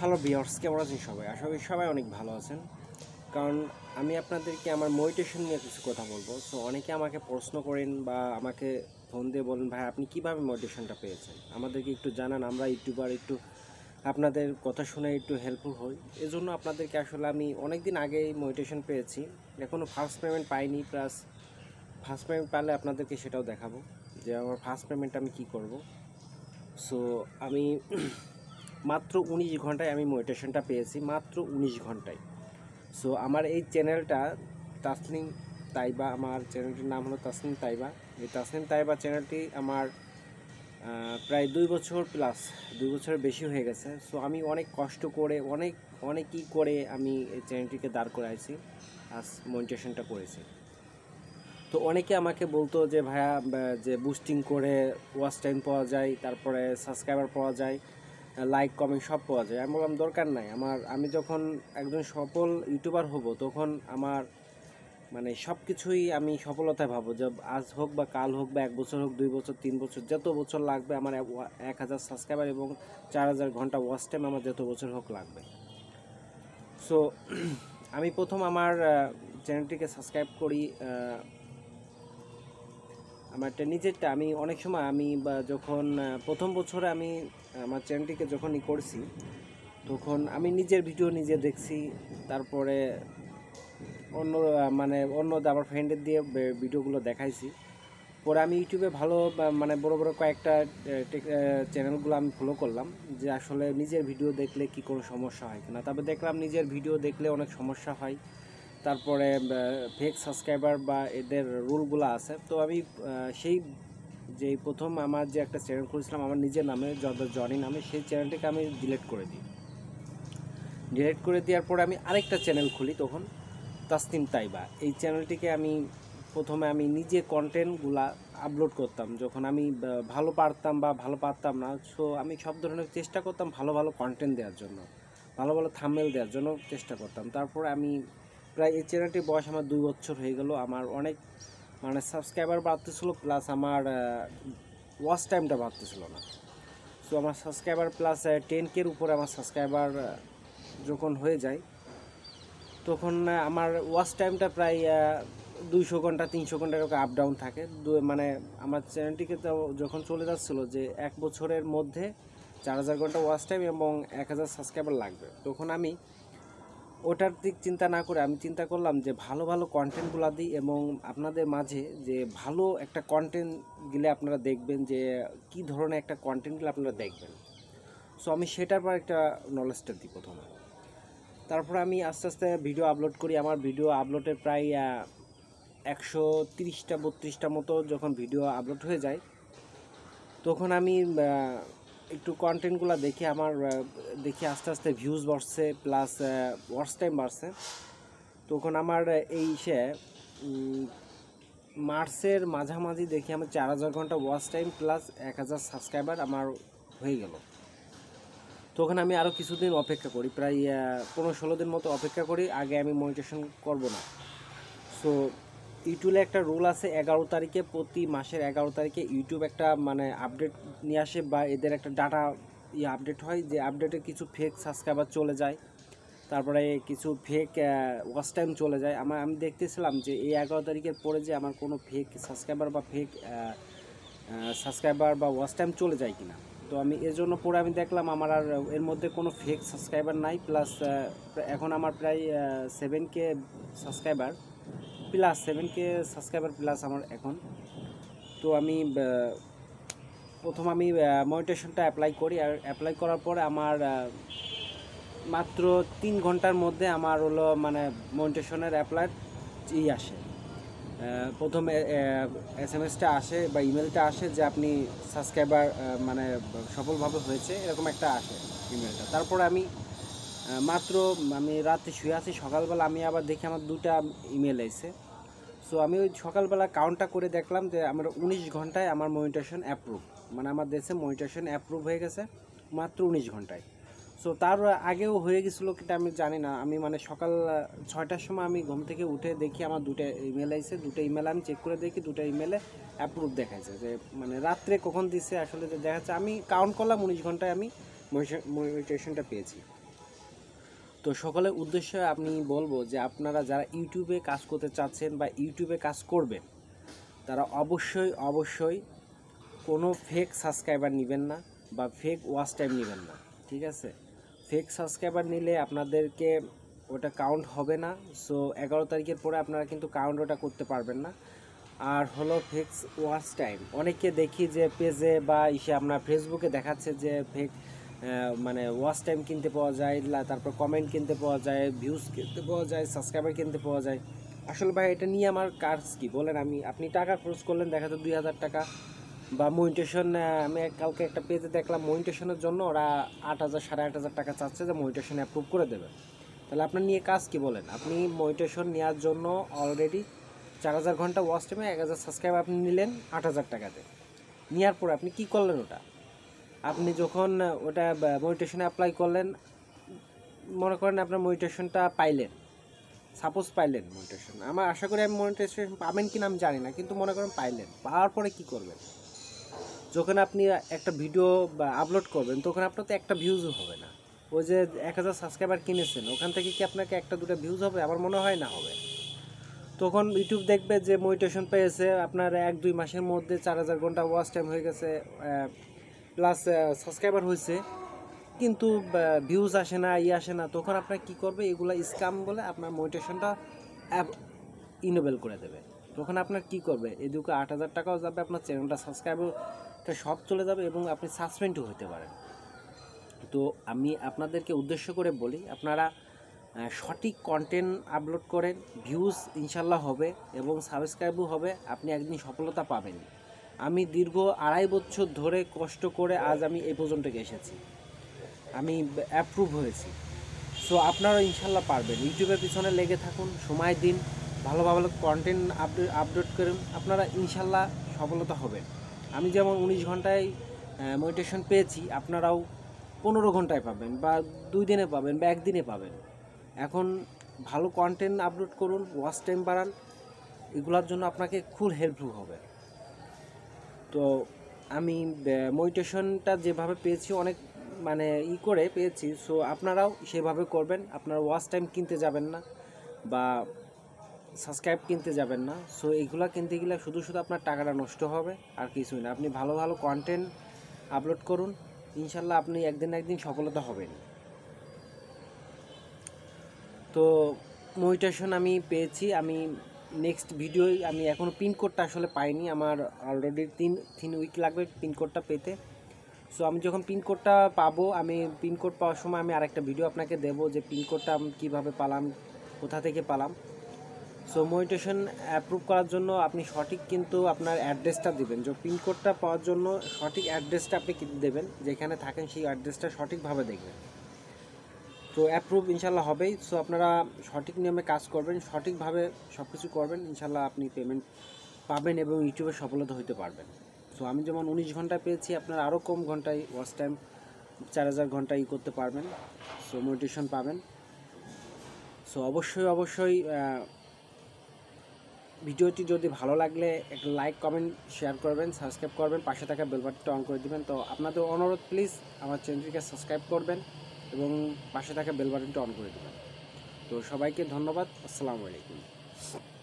Hello viewers केमन आছেন সবাই আশা করি সবাই অনেক ভালো আছেন কারণ আমি আপনাদেরকে আমার মেডিটেশন নিয়ে কিছু কথা বলবো। সো অনেকে আমাকে প্রশ্ন করেন বা আমাকে ফোন দিয়ে বলেন ভাই আপনি কিভাবে মেডিটেশনটা পেয়েছেন আমাদেরকে একটু জানান, আমরা ইউটিউবার একটু আপনাদের কথা শুনে একটু হেল্পফুল হই। এজন্য আপনাদেরকে আসলে আমি অনেক দিন আগেই মেডিটেশন পেয়েছি, এখনো ফার্স্ট পেমেন্ট পাইনি, প্লাস ফার্স্ট পেমেন্ট পেলে আপনাদেরকে সেটাও দেখাবো যে আমার ফার্স্ট পেমেন্ট আমি কি করব। সো আমি মাত্র 19 ঘন্টায় আমি মেডিটেশনটা পেয়েছি, মাত্র 19 ঘন্টায়। সো আমার এই চ্যানেলটা তাসনিম তাইবা, আমার চ্যানেলটির নাম হলো তাসনিম তাইবা। এই তাসনিম তাইবা চ্যানেলটি আমার প্রায় 2 বছর প্লাস 2 বছরের বেশি হয়ে গেছে। সো আমি অনেক কষ্ট করে অনেকই করে আমি এই চ্যানেলটিকে দাঁড় করাইছি, আজ মেডিটেশনটা করেছি। তো অনেকে আমাকে বলতো যে ভাইয়া যে বুস্টিং করে ওয়াচ টাইম পাওয়া যায়, তারপরে সাবস্ক্রাইবার পাওয়া যায়, লাইক কমেন্ট সব পাওয়া যায়। আমি বললাম দরকার নাই, আমি যখন একজন সফল ইউটিউবার হব তখন আমার মানে সব কিছুই আমি সফলতায় ভাবো, যে আজ হোক বা কাল হোক বা 1 বছর হোক 2 বছর 3 বছর, যত বছর লাগবে আমার 1000 সাবস্ক্রাইবার এবং 4000 ঘন্টা ওয়াচ টাইম আমার যত বছর হোক লাগবে। সো আমি প্রথম আমার চ্যানেলটিকে সাবস্ক্রাইব করি আমারটা নিজেরটা। আমি অনেক সময় যখন প্রথম বছরে আমি আমার চ্যানেলটিকে যখনই করছি তখন আমি নিজের ভিডিও নিজে দেখছি, তারপরে অন্য আমার ফ্রেন্ডের দিয়ে ভিডিওগুলো দেখাইছি। পরে আমি ইউটিউবে ভালো বড় বড় কয়েকটা চ্যানেলগুলো আমি ফলো করলাম যে আসলে নিজের ভিডিও দেখলে কি কোনো সমস্যা হয় কিনা। তারপরে দেখলাম নিজের ভিডিও দেখলে অনেক সমস্যা হয়, তারপরে ফেক সাবস্ক্রাইবার বা এদের রুলগুলো আছে। তো আমি যেই প্রথম আমার যে একটা চ্যানেল খুলেছিলাম আমার নিজের নামে, জনি নামে, সেই চ্যানেলটিকে আমি ডিলিট করে দিই। ডিলিট করে দেওয়ার পরে আমি আরেকটা চ্যানেল খুলি, তখন তাসনিম তাইবা। এই চ্যানেলটিকে আমি প্রথমে আমি নিজে কন্টেন্টগুলা আপলোড করতাম, যখন আমি ভালো পারতাম বা ভালো পারতাম না। সো আমি সব ধরনের চেষ্টা করতাম ভালো ভালো কন্টেন্ট দেওয়ার জন্য, ভালো ভালো থাম্বনেল দেওয়ার জন্য চেষ্টা করতাম। তারপরে আমি প্রায় এই চ্যানেলটির বয়স আমার 2 বছর হয়ে গেল, আমার অনেক সাবস্ক্রাইবার বাড়তেছিল, প্লাস আমার ওয়াচ টাইমটা বাড়তেছিল না। সো আমার সাবস্ক্রাইবার প্লাস 10K-র উপরে আমার সাবস্ক্রাইবার যখন হয়ে যায় তখন আমার ওয়াচ টাইমটা প্রায় 200 ঘন্টা 300 ঘন্টা এরকম আপ ডাউন থাকে। আমার চ্যানেলটিকে তো যখন চলে যাচ্ছিলো যে 1 বছরের মধ্যে 4000 ঘন্টা ওয়াচ টাইম এবং 1000 সাবস্ক্রাইবার লাগবে, তখন আমি ওটার দিক চিন্তা না করে আমি চিন্তা করলাম যে ভালো ভালো কন্টেন্টগুলো দিই এবং আপনাদের মাঝে যে ভালো একটা কন্টেন্ট গেলে আপনারা দেখবেন যে কি ধরনের একটা কন্টেন্ট গেলে আপনারা দেখবেন। সো আমি সেটার পর একটা নলেজটা দিই প্রথমে। তারপর আমি আস্তে আস্তে ভিডিও আপলোড করি, আমার ভিডিও আপলোডের প্রায় 130-32 মতো যখন ভিডিও আপলোড হয়ে যায় তখন আমি একটু কন্টেন্টগুলো দেখি, দেখি আস্তে আস্তে ভিউজ বাড়ছে প্লাস ওয়াচ টাইম বাড়ছে। তখন আমার মার্চের মাঝামাঝি দেখি আমার 4000 ঘন্টা ওয়াচ টাইম প্লাস 1000 সাবস্ক্রাইবার আমার হয়ে গেল। তখন আমি আরও কিছুদিন অপেক্ষা করি, প্রায় 15-16 দিন মতো অপেক্ষা করি, আগে আমি মেডিটেশন করব না। সো ইউটিউবে একটা রুল আছে, 11 তারিখে, প্রতি মাসের 11 তারিখে ইউটিউব একটা আপডেট নিয়ে আসে বা এদের একটা ডাটা আপডেট হয়, যে আপডেটে কিছু ফেক সাবস্ক্রাইবার চলে যায়, তারপরে কিছু ফেক ওয়াচ টাইম চলে যায়। আমি দেখতেছিলাম যে এই 11 তারিখের পরে যে আমার কোনো ফেক সাবস্ক্রাইবার বা ওয়াচ টাইম চলে যায় কিনা। তো আমি এর জন্য পরে আমি দেখলাম আমার আর এর মধ্যে কোনো ফেক সাবস্ক্রাইবার নাই, প্লাস এখন আমার প্রায় 7K subscriber plus 7K subscriber plus আমার এখন। তো আমি প্রথম আমি মেডিটেশনটা অ্যাপ্লাই করি, আর অ্যাপ্লাই করার পরে আমার মাত্র 3 ঘন্টার মধ্যে আমার হলো মেডিটেশনের অ্যাপ্লাই আসে, প্রথমে SMS-টা আসে বা ইমেলটা আসে যে আপনি সাবস্ক্রাইবার সফলভাবে হয়েছে, এরকম একটা আসে ইমেলটা। তারপরে আমি মাত্র রাতে শুয়ে আছি, সকালবেলা আমি আবার দেখি আমার 2টা ইমেল এসেছে। সো আমি ওই সকালবেলা কাউন্টটা করে দেখলাম যে আমার 19 ঘন্টায় আমার মেডিটেশন অ্যাপ্রুভ, আমার দেশে মেডিটেশন অ্যাপ্রুভ হয়ে গেছে মাত্র 19 ঘন্টায়। সো তার আগেও হয়ে গেছিলো কিন্তু আমি জানি না। আমি সকাল 6টার সময় আমি ঘুম থেকে উঠে দেখি আমার 2টা ইমেল আইছে, 2টা ইমেল আমি চেক করে দেখি 2টা ইমেলে অ্যাপ্রুভ দেখাচ্ছে, যে রাত্রে কখন দিছে আসলে দেখাচ্ছে। আমি কাউন্ট করলাম 19 ঘন্টায় আমি মেডিটেশনটা পেয়েছি। তো সকলের উদ্দেশ্যে আমি বলবো যে আপনারা যারা ইউটিউবে কাজ করতে চাচ্ছেন বা ইউটিউবে কাজ করবেন তারা অবশ্যই কোনো ফেক সাবস্ক্রাইবার নেবেন না বা ফেক ওয়াচ টাইম নেবেন না, ঠিক আছে? ফেক সাবস্ক্রাইবার নিলে আপনাদেরকে ওটা কাউন্ট হবে না। সো 11 তারিখের পরে আপনারা কিন্তু কাউন্ট ওটা করতে পারবেন না। আর হলো ফেক ওয়াচ টাইম, অনেকে দেখি যে পেজে বা আপনার ফেসবুকে দেখাচ্ছে যে ফেক মানে ওয়াচ টাইম কিনতে পাওয়া যায়, তারপর কমেন্ট কিনতে পাওয়া যায়, ভিউজ কিনতে পাওয়া যায়, সাবস্ক্রাইবার কিনতে পাওয়া যায়। আসলে ভাই এটা নিয়ে আমার কাজ কি বলেন? আপনি টাকা খরচ করলেন, দেখা যায় 2000 টাকা বা মনিটেশন। আমি কালকে একটা পেজে দেখলাম মনিটেশনের জন্য ওরা 8,000 সাড়ে 8,000 টাকা চাচ্ছে যে মনিটেশন অ্যাপ্রুভ করে দেবে। তাহলে আপনার নিয়ে কাজ কি বলেন? আপনি মনিটেশন নেওয়ার জন্য অলরেডি 4000 ঘন্টা ওয়াচ টাইমে 1000 সাবস্ক্রাইব আপনি নিলেন 8000 টাকাতে। নেওয়ার পর আপনি কি করলেন? ওটা আপনি যখন ওটা মনিটেশনে অ্যাপ্লাই করলেন, মনে করেন আপনার মনিটেশনটা পাইলেন, সাপোজ পাইলেন মনিটেশন। আমার আশা করি আমি মনিটেশন পাবেন কিনা আমি জানি না, কিন্তু মনে করেন পাইলেন। পাওয়ার পরে কী করবেন? যখন আপনি একটা ভিডিও বা আপলোড করবেন তখন আপনার তো একটা ভিউজও হবে না। ওই যে 1000 সাবস্ক্রাইবার কিনেছেন, ওখান থেকে কি আপনাকে একটা দুটো ভিউজ হবে? আমার মনে হয় না হবে। তখন ইউটিউব দেখবে যে মনিটেশন পেয়েছে, আপনার 1-2 মাসের মধ্যে 4000 ঘন্টা ওয়াচ টাইম হয়ে গেছে, প্লাস সাবস্ক্রাইবার হয়েছে, কিন্তু ভিউজ আসে না, আসে না। তখন আপনার কী করবে? এগুলো স্ক্যাম বলে আপনার মনিটেশনটা অ্যাপ ইনেবল করে দেবে। তখন আপনার কী করবে? এদিকে 8000 টাকাও যাবে, আপনার চ্যানেলটা সাবস্ক্রাইবারটা সব চলে যাবে এবং আপনি সাসপেন্ডও হতে পারেন। তো আমি আপনাদেরকে উদ্দেশ্য করে বলি, আপনারা সঠিক কন্টেন্ট আপলোড করেন, ভিউজ ইনশাল্লাহ হবে এবং সাবস্ক্রাইবও হবে, আপনি একদিন সফলতা পাবেন। আমি দীর্ঘ 2.5 বছর ধরে কষ্ট করে আজ আমি এই পর্যন্ত এসেছি, আমি অ্যাপ্রুভ হয়েছি। সো আপনারা ইনশাল্লাহ পারবেন। ইউটিউবের পিছনে লেগে থাকুন, সময় দিন, ভালো ভালো কন্টেন্ট আপলোড করুন, আপনারা ইনশাল্লাহ সফলতা হবেন। আমি যেমন 19 ঘন্টায় মনিটেশন পেয়েছি, আপনারাও 15 ঘন্টায় পাবেন বা 2 দিনে পাবেন বা 1 দিনে পাবেন। এখন ভালো কন্টেন্ট আপলোড করুন, ওয়াচ টাইম বাড়ান, এগুলোর জন্য আপনাকে খুব হেল্পফুল হবে। তো আমি মনিটেশনটা যেভাবে পেয়েছি অনেক মানে ই করে পেয়েছি, সো আপনারাও সেভাবে করবেন। আপনারা ওয়াচ টাইম কিনতে যাবেন না বা সাবস্ক্রাইব কিনতে যাবেন না। সো এইগুলো কিনতে গেলে শুধু আপনার টাকাটা নষ্ট হবে আর কিছুই না। আপনি ভালো ভালো কন্টেন্ট আপলোড করুন, ইনশাল্লাহ আপনি একদিন সফলতা হবেন। তো মনিটেশন আমি পেয়েছি, আমি নেক্সট ভিডিওই আমি এখনও পিনকোডটা আসলে পাইনি, আমার অলরেডি 3 উইক লাগবে পিনকোডটা পেতে। সো আমি যখন পিনকোডটা পাবো, আমি পিনকোড পাওয়ার সময় আমি আরেকটা ভিডিও আপনাকে দেবো যে পিনকোডটা আমি কীভাবে পালাম, কোথা থেকে পালাম। সো মনিটেশন অ্যাপ্রুভ করার জন্য আপনি সঠিক কিন্তু আপনার অ্যাড্রেসটা দেবেন। যে পিনকোডটা পাওয়ার জন্য সঠিক অ্যাড্রেসটা আপনি দেবেন, যেখানে থাকেন সেই অ্যাড্রেসটা সঠিকভাবে দেখবেন। তো অ্যাপ্রুভ ইনশাল্লাহ হবেই। সো আপনারা সঠিক নিয়মে কাজ করবেন, সঠিকভাবে সব কিছু করবেন, ইনশাল্লাহ আপনি পেমেন্ট পাবেন এবং ইউটিউবে সফলতা হতে পারবেন। সো আমি যেমন 19 ঘন্টা পেয়েছি, আপনারা আরও কম ঘন্টায় ওয়াচ টাইম 4000 ঘন্টা ই করতে পারবেন। সো মনিটেশন পাবেন। সো অবশ্যই ভিডিওটি যদি ভালো লাগলে একটা লাইক, কমেন্ট, শেয়ার করবেন, সাবস্ক্রাইব করবেন, পাশে থাকা বেল বাটনটা অন করে দেবেন। তো আপনাদের অনুরোধ, প্লিজ আমার চ্যানেলটিকে সাবস্ক্রাইব করবেন এবং পাশে থাকা বেল বাটনটা অন করে দেবেন। তো সবাইকে ধন্যবাদ। আসসালামু আলাইকুম।